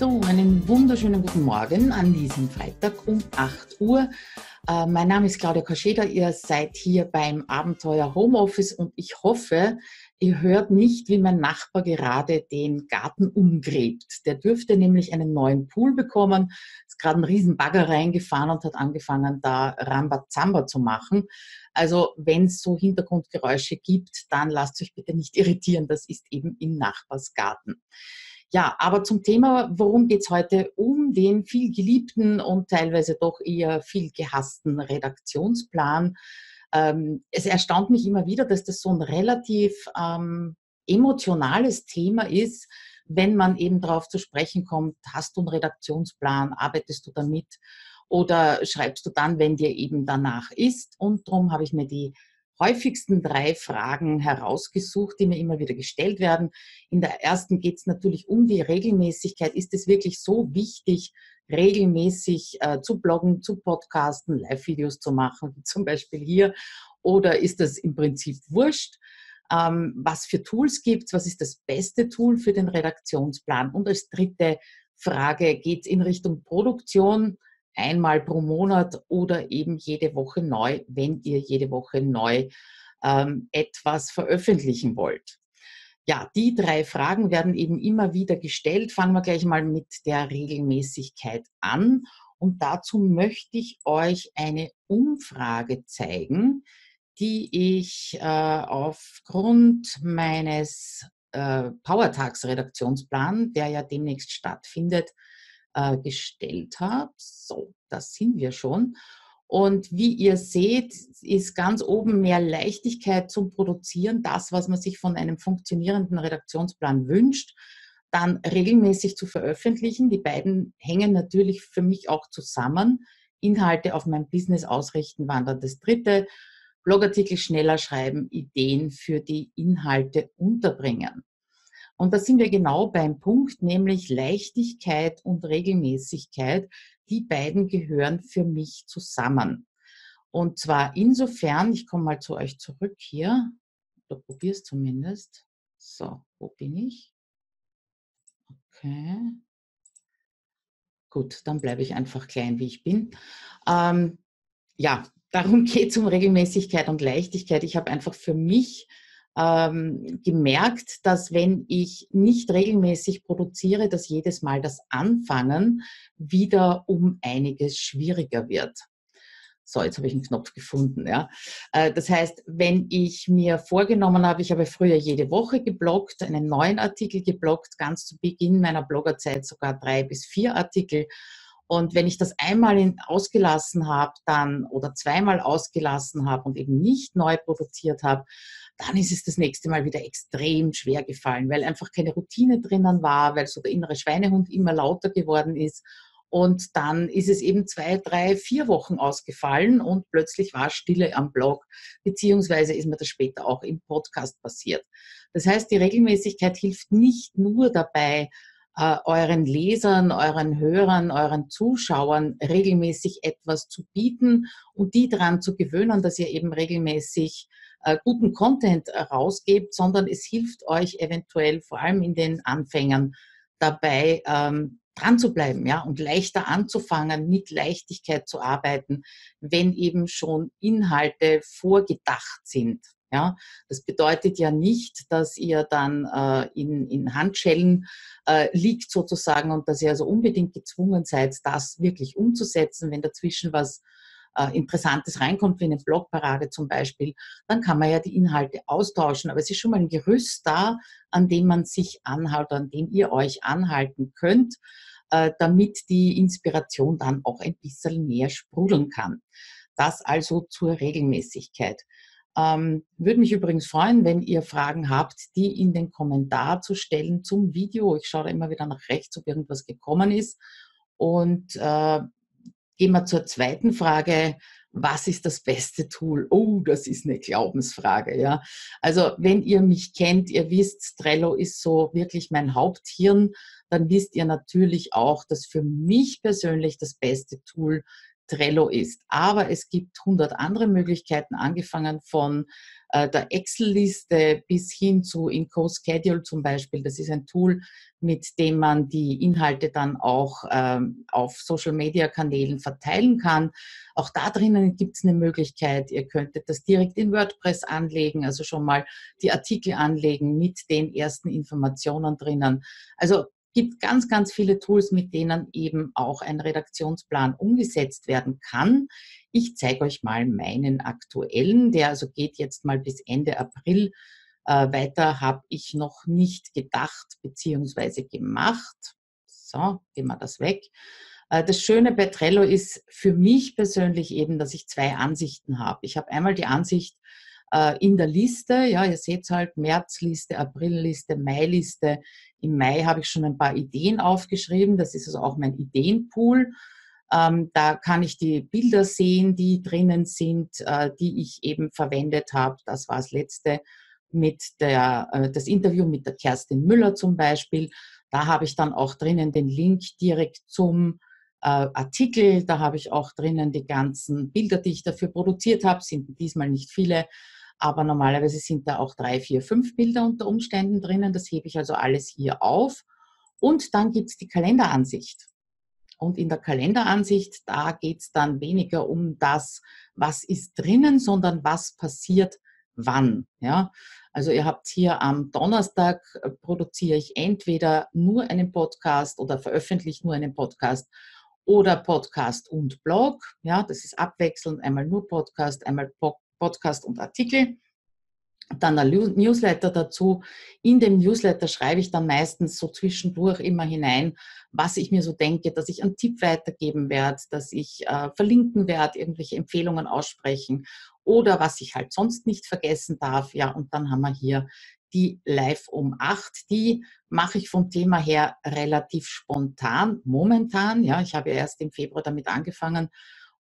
So, einen wunderschönen guten Morgen an diesem Freitag um 8 Uhr. Mein Name ist Claudia Kauscheder, ihr seid hier beim Abenteuer Homeoffice und ich hoffe, ihr hört nicht, wie mein Nachbar gerade den Garten umgräbt. Der dürfte nämlich einen neuen Pool bekommen, ist gerade ein Riesenbagger reingefahren und hat angefangen, da Rambazamba zu machen. Also wenn es so Hintergrundgeräusche gibt, dann lasst euch bitte nicht irritieren, das ist eben im Nachbarsgarten. Ja, aber zum Thema, worum geht es heute? Um den viel geliebten und teilweise doch eher viel gehassten Redaktionsplan. Es erstaunt mich immer wieder, dass das so ein relativ emotionales Thema ist, wenn man eben darauf zu sprechen kommt, hast du einen Redaktionsplan, arbeitest du damit oder schreibst du dann, wenn dir eben danach ist? Und darum habe ich mir die häufigsten 3 Fragen herausgesucht, die mir immer wieder gestellt werden. In der ersten geht es natürlich um die Regelmäßigkeit. Ist es wirklich so wichtig, regelmäßig zu bloggen, zu podcasten, Live-Videos zu machen, wie zum Beispiel hier? Oder ist das im Prinzip wurscht? Was für Tools gibt es? Was ist das beste Tool für den Redaktionsplan? Und als dritte Frage geht es in Richtung Produktion. Einmal pro Monat oder eben jede Woche neu, wenn ihr jede Woche neu etwas veröffentlichen wollt. Ja, die 3 Fragen werden eben immer wieder gestellt. Fangen wir gleich mal mit der Regelmäßigkeit an. Und dazu möchte ich euch eine Umfrage zeigen, die ich aufgrund meines Powertags-Redaktionsplans, der ja demnächst stattfindet, gestellt habe. So, da sind wir schon. Und wie ihr seht, ist ganz oben mehr Leichtigkeit zum Produzieren, das, was man sich von einem funktionierenden Redaktionsplan wünscht, dann regelmäßig zu veröffentlichen. Die beiden hängen natürlich für mich auch zusammen. Inhalte auf mein Business ausrichten waren dann das dritte. Blogartikel schneller schreiben, Ideen für die Inhalte unterbringen. Und da sind wir genau beim Punkt, nämlich Leichtigkeit und Regelmäßigkeit. Die beiden gehören für mich zusammen. Und zwar insofern, ich komme mal zu euch zurück hier, oder probiere es zumindest. So, wo bin ich? Okay. Gut, dann bleibe ich einfach klein, wie ich bin. Ja, darum geht es um Regelmäßigkeit und Leichtigkeit. Ich habe einfach für mich gemerkt, dass wenn ich nicht regelmäßig produziere, dass jedes Mal das Anfangen wieder um einiges schwieriger wird. So, jetzt habe ich einen Knopf gefunden. Ja. Das heißt, wenn ich mir vorgenommen habe, ich habe früher jede Woche gebloggt, einen neuen Artikel gebloggt, ganz zu Beginn meiner Bloggerzeit sogar 3 bis 4 Artikel. Und wenn ich das einmal ausgelassen habe dann oder zweimal ausgelassen habe und eben nicht neu produziert habe, dann ist es das nächste Mal wieder extrem schwer gefallen, weil einfach keine Routine drinnen war, weil so der innere Schweinehund immer lauter geworden ist. Und dann ist es eben 2, 3, 4 Wochen ausgefallen und plötzlich war Stille am Blog, beziehungsweise ist mir das später auch im Podcast passiert. Das heißt, die Regelmäßigkeit hilft nicht nur dabei, euren Lesern, euren Hörern, euren Zuschauern regelmäßig etwas zu bieten und die daran zu gewöhnen, dass ihr eben regelmäßig guten Content rausgebt, sondern es hilft euch eventuell vor allem in den Anfängern dabei, dran zu bleiben, ja, und leichter anzufangen, mit Leichtigkeit zu arbeiten, wenn eben schon Inhalte vorgedacht sind. Ja, das bedeutet ja nicht, dass ihr dann in Handschellen liegt sozusagen und dass ihr also unbedingt gezwungen seid, das wirklich umzusetzen. Wenn dazwischen was Interessantes reinkommt, wie eine Blogparade zum Beispiel, dann kann man ja die Inhalte austauschen. Aber es ist schon mal ein Gerüst da, an dem man sich anhält, an dem ihr euch anhalten könnt, damit die Inspiration dann auch ein bisschen mehr sprudeln kann. Das also zur Regelmäßigkeit. Würde mich übrigens freuen, wenn ihr Fragen habt, die in den Kommentar zu stellen zum Video. Ich schaue da immer wieder nach rechts, ob irgendwas gekommen ist. Und gehen wir zur zweiten Frage. Was ist das beste Tool? Oh, das ist eine Glaubensfrage. Ja. Also wenn ihr mich kennt, ihr wisst, Trello ist so wirklich mein Haupthirn, dann wisst ihr natürlich auch, dass für mich persönlich das beste Tool Trello ist. Aber es gibt 100 andere Möglichkeiten, angefangen von der Excel-Liste bis hin zu Inco Schedule zum Beispiel. Das ist ein Tool, mit dem man die Inhalte dann auch auf Social-Media-Kanälen verteilen kann. Auch da drinnen gibt es eine Möglichkeit. Ihr könntet das direkt in WordPress anlegen, also schon mal die Artikel anlegen mit den ersten Informationen drinnen. Also gibt ganz, ganz viele Tools, mit denen eben auch ein Redaktionsplan umgesetzt werden kann. Ich zeige euch mal meinen aktuellen, der also geht jetzt mal bis Ende April. Weiter habe ich noch nicht gedacht bzw. gemacht. So, gehen wir das weg. Das Schöne bei Trello ist für mich persönlich eben, dass ich zwei Ansichten habe. Ich habe einmal die Ansicht in der Liste, ja, ihr seht halt Märzliste, Aprilliste, Mailiste. Im Mai habe ich schon ein paar Ideen aufgeschrieben, das ist also auch mein Ideenpool. Da kann ich die Bilder sehen, die drinnen sind, die ich eben verwendet habe. Das war das letzte mit das Interview mit der Kerstin Müller zum Beispiel. Da habe ich dann auch drinnen den Link direkt zum Artikel. Da habe ich auch drinnen die ganzen Bilder, die ich dafür produziert habe, sind diesmal nicht viele. Aber normalerweise sind da auch 3, 4, 5 Bilder unter Umständen drinnen. Das hebe ich also alles hier auf. Und dann gibt es die Kalenderansicht. Und in der Kalenderansicht, da geht es dann weniger um das, was ist drinnen, sondern was passiert wann. Ja? Also ihr habt hier am Donnerstag produziere ich entweder nur einen Podcast oder veröffentliche nur einen Podcast oder Podcast und Blog. Ja, das ist abwechselnd, einmal nur Podcast, einmal Podcast und Artikel, dann ein Newsletter dazu. In dem Newsletter schreibe ich dann meistens so zwischendurch immer hinein, was ich mir so denke, dass ich einen Tipp weitergeben werde, dass ich verlinken werde, irgendwelche Empfehlungen aussprechen oder was ich halt sonst nicht vergessen darf. Ja, und dann haben wir hier die Live um 8. Die mache ich vom Thema her relativ spontan, momentan. Ja, ich habe ja erst im Februar damit angefangen.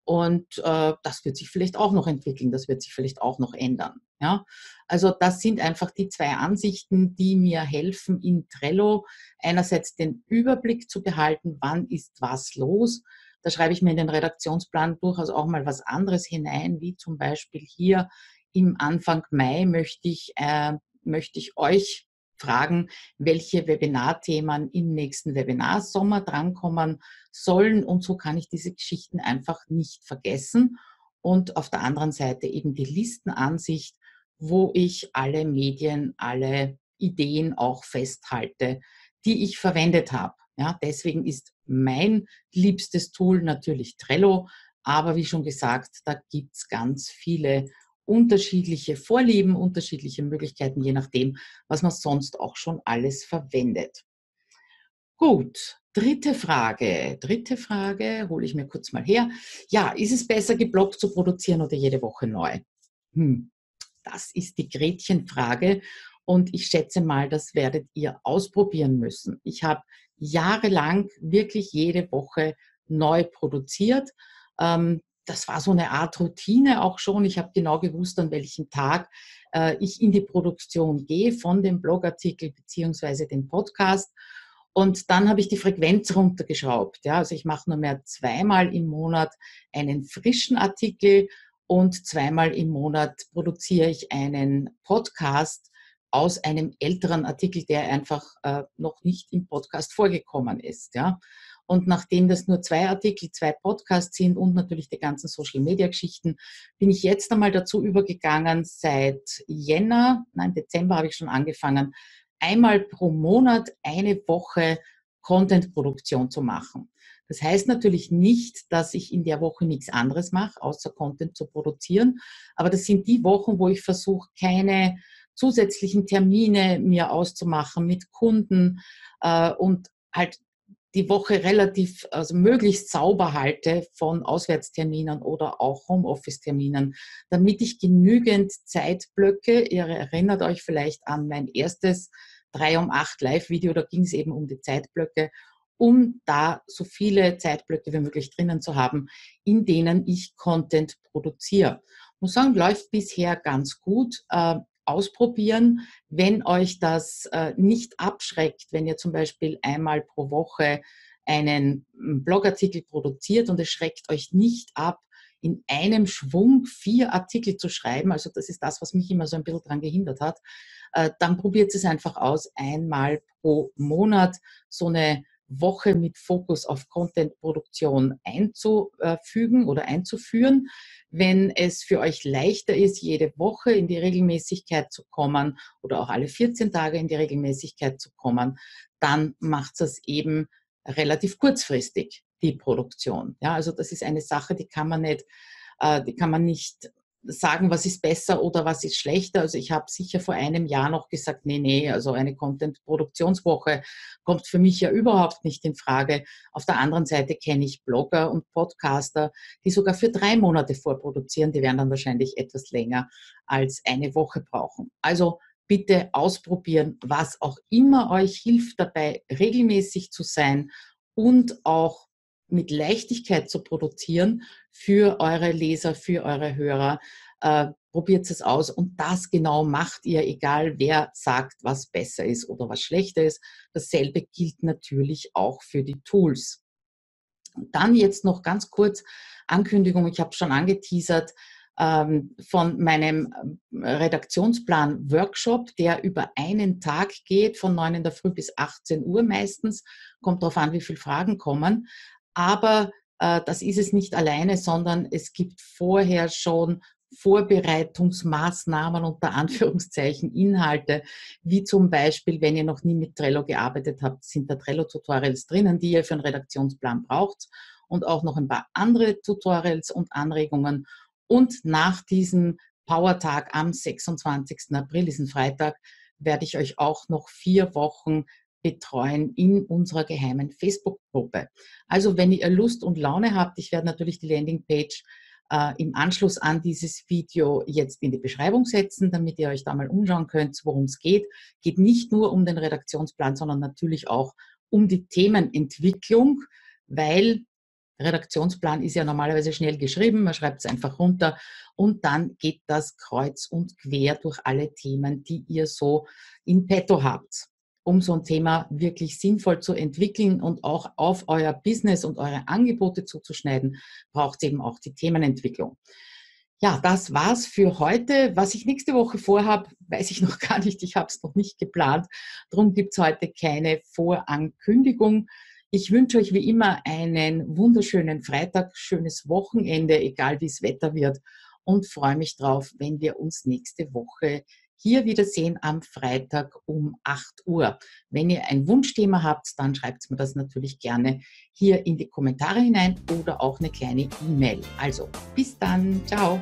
Und das wird sich vielleicht auch noch entwickeln, das wird sich vielleicht auch noch ändern. Ja? Also das sind einfach die zwei Ansichten, die mir helfen in Trello. Einerseits den Überblick zu behalten, wann ist was los. Da schreibe ich mir in den Redaktionsplan durchaus auch mal was anderes hinein, wie zum Beispiel hier im Anfang Mai möchte ich euch fragen, welche Webinarthemen im nächsten Webinarsommer drankommen sollen. Und so kann ich diese Geschichten einfach nicht vergessen. Und auf der anderen Seite eben die Listenansicht, wo ich alle Medien, alle Ideen auch festhalte, die ich verwendet habe. Ja, deswegen ist mein liebstes Tool natürlich Trello. Aber wie schon gesagt, da gibt es ganz viele unterschiedliche Vorlieben, unterschiedliche Möglichkeiten, je nachdem, was man sonst auch schon alles verwendet. Gut, dritte Frage hole ich mir kurz mal her. Ja, ist es besser, geblockt zu produzieren oder jede Woche neu? Das ist die Gretchenfrage und ich schätze mal, das werdet ihr ausprobieren müssen. Ich habe jahrelang wirklich jede Woche neu produziert. Das war so eine Art Routine auch schon. Ich habe genau gewusst, an welchem Tag ich in die Produktion gehe von dem Blogartikel bzw. dem Podcast. Und dann habe ich die Frequenz runtergeschraubt. Ja, also ich mache nur mehr 2-mal im Monat einen frischen Artikel und 2-mal im Monat produziere ich einen Podcast aus einem älteren Artikel, der einfach noch nicht im Podcast vorgekommen ist. Ja. Und nachdem das nur 2 Artikel, 2 Podcasts sind und natürlich die ganzen Social-Media-Geschichten, bin ich jetzt einmal dazu übergegangen, seit Dezember habe ich schon angefangen, einmal pro Monat eine Woche Content-Produktion zu machen. Das heißt natürlich nicht, dass ich in der Woche nichts anderes mache, außer Content zu produzieren. Aber das sind die Wochen, wo ich versuche, keine zusätzlichen Termine mir auszumachen mit Kunden und halt die Woche relativ, also möglichst sauber halte von Auswärtsterminen oder auch Homeoffice-Terminen, damit ich genügend Zeitblöcke, ihr erinnert euch vielleicht an mein erstes 3 um 8 Live-Video, da ging es eben um die Zeitblöcke, um da so viele Zeitblöcke wie möglich drinnen zu haben, in denen ich Content produziere. Ich muss sagen, läuft bisher ganz gut. Ausprobieren, wenn euch das nicht abschreckt, wenn ihr zum Beispiel einmal pro Woche einen Blogartikel produziert und es schreckt euch nicht ab, in einem Schwung 4 Artikel zu schreiben, also das ist das, was mich immer so ein bisschen daran gehindert hat, dann probiert es einfach aus, einmal pro Monat so eine Woche mit Fokus auf Content-Produktion einzufügen oder einzuführen. Wenn es für euch leichter ist, jede Woche in die Regelmäßigkeit zu kommen oder auch alle 14 Tage in die Regelmäßigkeit zu kommen, dann macht es eben relativ kurzfristig, die Produktion. Ja, also das ist eine Sache, die kann man nicht sagen, was ist besser oder was ist schlechter. Also ich habe sicher vor einem Jahr noch gesagt, nee, also eine Content-Produktionswoche kommt für mich ja überhaupt nicht in Frage. Auf der anderen Seite kenne ich Blogger und Podcaster, die sogar für 3 Monate vorproduzieren. Die werden dann wahrscheinlich etwas länger als eine Woche brauchen. Also bitte ausprobieren, was auch immer euch hilft dabei, regelmäßig zu sein und auch mit Leichtigkeit zu produzieren für eure Leser, für eure Hörer. Probiert es aus und das genau macht ihr, egal wer sagt, was besser ist oder was schlechter ist. Dasselbe gilt natürlich auch für die Tools. Und dann jetzt noch ganz kurz Ankündigung, ich habe schon angeteasert, von meinem Redaktionsplan-Workshop, der über einen Tag geht, von 9 in der Früh bis 18 Uhr meistens. Kommt darauf an, wie viele Fragen kommen. Aber das ist es nicht alleine, sondern es gibt vorher schon Vorbereitungsmaßnahmen unter Anführungszeichen, Inhalte, wie zum Beispiel, wenn ihr noch nie mit Trello gearbeitet habt, sind da Trello-Tutorials drinnen, die ihr für einen Redaktionsplan braucht und auch noch ein paar andere Tutorials und Anregungen. Und nach diesem Powertag am 26. April, diesen Freitag, werde ich euch auch noch 4 Wochen betreuen in unserer geheimen Facebook-Gruppe. Also wenn ihr Lust und Laune habt, ich werde natürlich die Landingpage im Anschluss an dieses Video jetzt in die Beschreibung setzen, damit ihr euch da mal umschauen könnt, worum es geht. Geht nicht nur um den Redaktionsplan, sondern natürlich auch um die Themenentwicklung, weil Redaktionsplan ist ja normalerweise schnell geschrieben, man schreibt es einfach runter und dann geht das kreuz und quer durch alle Themen, die ihr so in petto habt, um so ein Thema wirklich sinnvoll zu entwickeln und auch auf euer Business und eure Angebote zuzuschneiden, braucht es eben auch die Themenentwicklung. Ja, das war's für heute. Was ich nächste Woche vorhabe, weiß ich noch gar nicht, ich habe es noch nicht geplant, darum gibt es heute keine Vorankündigung. Ich wünsche euch wie immer einen wunderschönen Freitag, schönes Wochenende, egal wie es Wetter wird, und freue mich drauf, wenn wir uns nächste Woche hier wiedersehen am Freitag um 8 Uhr. Wenn ihr ein Wunschthema habt, dann schreibt mir das natürlich gerne hier in die Kommentare hinein oder auch eine kleine E-Mail. Also, bis dann, ciao!